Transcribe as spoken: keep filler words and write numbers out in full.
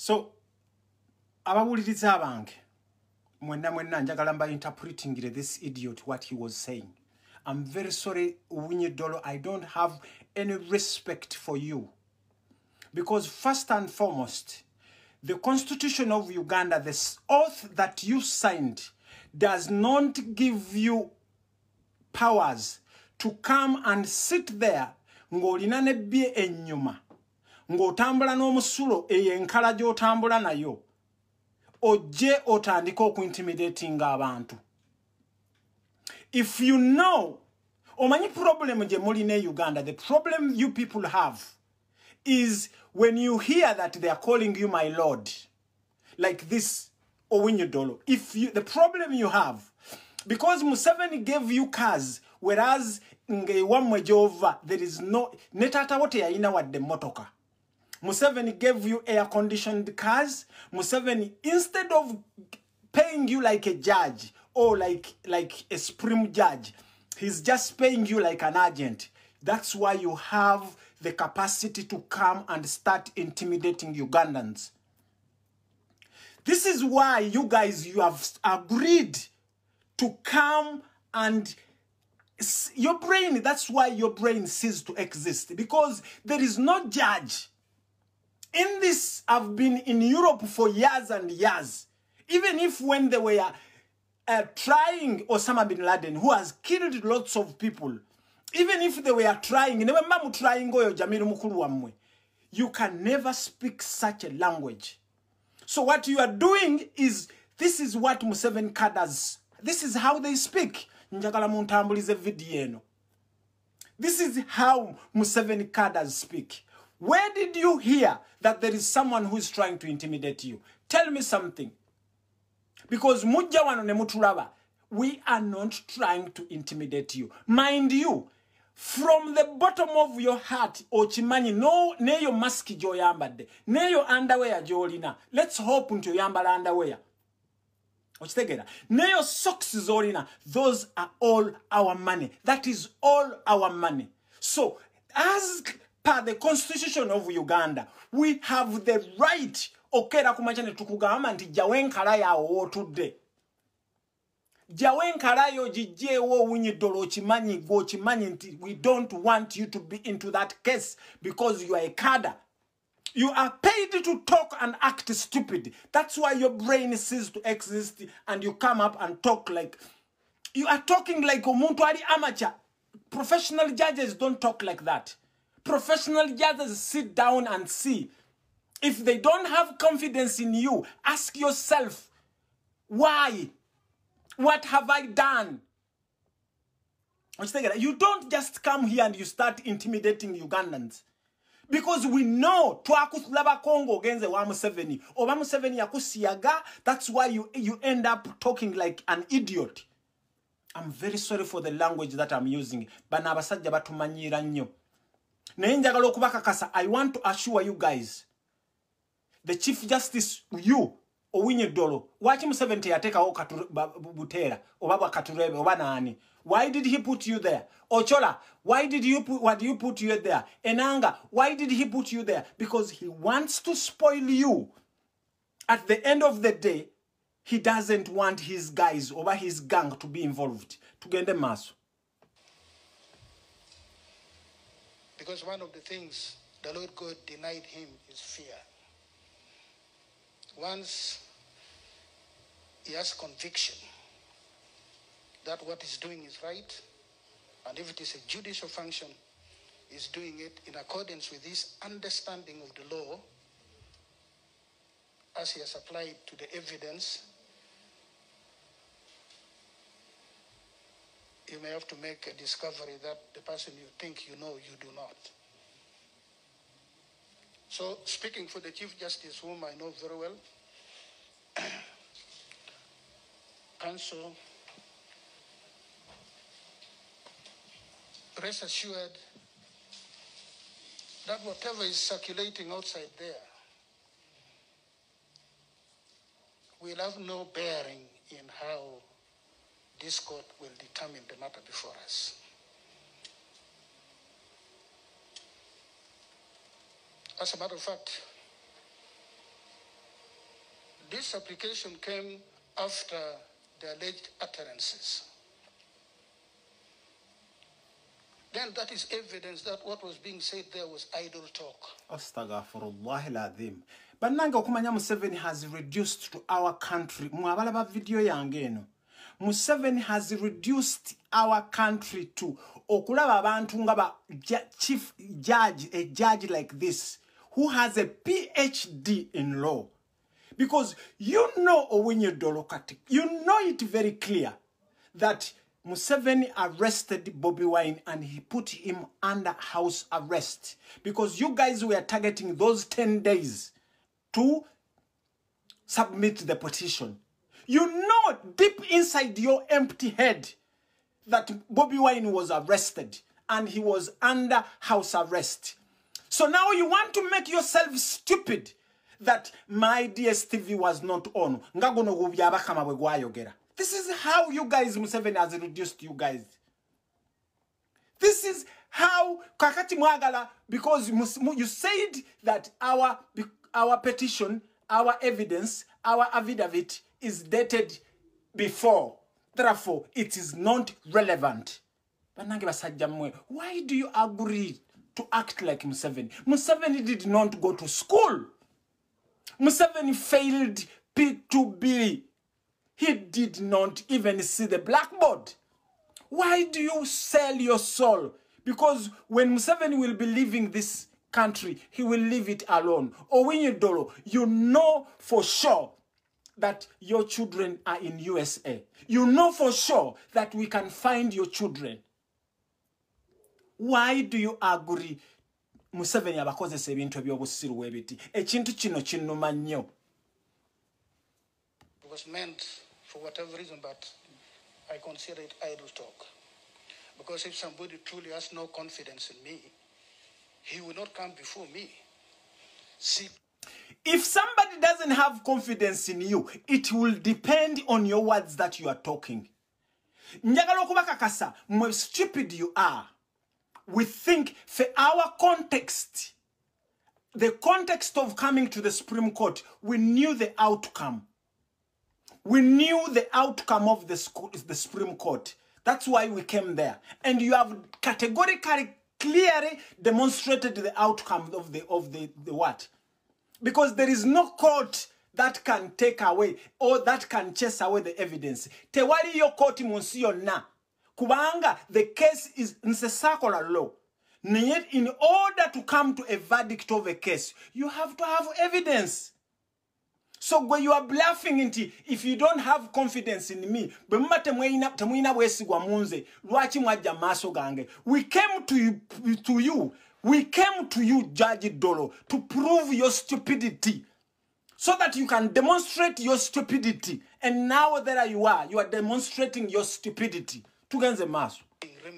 So abawuliriza abange mwenna mwenna njagala mba interpretingire this idiot what he was saying. I'm very sorry Winnie Dolo, I don't have any respect for you. Because first and foremost, the Constitution of Uganda, the oath that you signed, does not give you powers to come and sit there ng'olina n'ebbye ennyuma ng'otambula n'omusulo eyenkala gy'otambula nayo ojje otandika okuintimidatinga abantu. If you know, omanyi problem gye mulina e Uganda, the problem you people have is when you hear that they are calling you my lord, like this Owinyo Dolo. If you, the problem you have, because Museveni gave you cars, whereas Ngewamwe Jova, there is no netata wote ya ina wa demotoka. Museveni gave you air-conditioned cars. Museveni, instead of paying you like a judge or like, like a supreme judge, he's just paying you like an agent. That's why you have the capacity to come and start intimidating Ugandans. This is why you guys, you have agreed to come and your brain, that's why your brain ceases to exist, because there is no judge. In this, I've been in Europe for years and years. Even if when they were uh, trying Osama bin Laden, who has killed lots of people, even if they were trying, you can never speak such a language. So what you are doing is, this is what Museveni cadres, this is how they speak. This is how Museveni cadres speak. Where did you hear that there is someone who is trying to intimidate you? Tell me something. Because we are not trying to intimidate you. Mind you, from the bottom of your heart, ochimanyi no neyo maski joyambade, neyo underwear jolina. Let's hope unto yambala underwear. Ochitegera. Neyo socks zolina. Those are all our money. That is all our money. So, as per the Constitution of Uganda, we have the right. Okera kumachane tukugama nti jawenkala ya oo today. We don't want you to be into that case because you are a cadre. You are paid to talk and act stupid. That's why your brain ceases to exist and you come up and talk like... You are talking like omuntu ali amateur. Professional judges don't talk like that. Professional judges sit down and see. If they don't have confidence in you, ask yourself, why? What have I done? You don't just come here and you start intimidating Ugandans. Because we know, that's why you, you end up talking like an idiot. I'm very sorry for the language that I'm using. I want to assure you guys, the Chief Justice, you, Owinyo Dolo, wachi Museveni yateka o Butera, obaba Katurebe, obanaani. Why did he put you there? Ochola, why did you put, why did you put you there? Enanga, why did he put you there? Because he wants to spoil you. At the end of the day, he doesn't want his guys or his gang to be involved. Tugende maso. Because one of the things the Lord God denied him is fear. Once he has conviction that what he's doing is right, and if it is a judicial function, he's doing it in accordance with his understanding of the law as he has applied to the evidence, you may have to make a discovery that the person you think you know, you do not. So, speaking for the Chief Justice, whom I know very well, Council, rest assured that whatever is circulating outside there will have no bearing in how this court will determine the matter before us. As a matter of fact, This application came after the alleged utterances. Then that is evidence that what was being said there was idle talk. Astaghfirullahalazim. But nanga okumanya Museveni has reduced to our country. Mwabalaba video yangeno. Museveni has reduced our country to okulaba abantu ngaba chief judge, a judge like this who has a P H D in law. Because you know Owinyo Dolokati, you know it very clear that Museveni arrested Bobi Wine and he put him under house arrest. Because you guys were targeting those ten days to submit the petition. You know deep inside your empty head that Bobi Wine was arrested and he was under house arrest. So now you want to make yourself stupid that my D S T V was not on. Ngagono gubyabakama bwegwayogera. This is how you guys, Museveni has reduced you guys. This is how Kakati Mwagala, because you said that our, our petition, our evidence, our affidavit is dated before. Therefore, it is not relevant. Why do you agree to act like Museveni? Museveni did not go to school. Museveni failed P two B. He did not even see the blackboard. Why do you sell your soul? Because when Museveni will be leaving this country, he will leave it alone. Owinyo Dolo, you know for sure that your children are in U S A. You know for sure that we can find your children. Why do you agree? Museveni abakozesa ebintu eby'obusiru ebiti. Ekintu kino kinuma nnyo. It was meant for whatever reason, but I consider it idle talk. Because if somebody truly has no confidence in me, he will not come before me. See, if somebody doesn't have confidence in you, it will depend on your words that you are talking. Njagala okubakakasa, how stupid you are. We think for our context, the context of coming to the Supreme Court, we knew the outcome. We knew the outcome of the, school, the Supreme Court. That's why we came there. And you have categorically, clearly demonstrated the outcome of the, of the, the what? Because there is no court that can take away or that can chase away the evidence. Tewali yo koti monsiyo na. Kubanga, the case is nsesakola law. Yet in order to come to a verdict of a case, you have to have evidence. So when you are bluffing into, if you don't have confidence in me, we came to you, to you, we came to you, Judge Dolo, to prove your stupidity, so that you can demonstrate your stupidity. And now there you are, you are demonstrating your stupidity. Tugenze maso.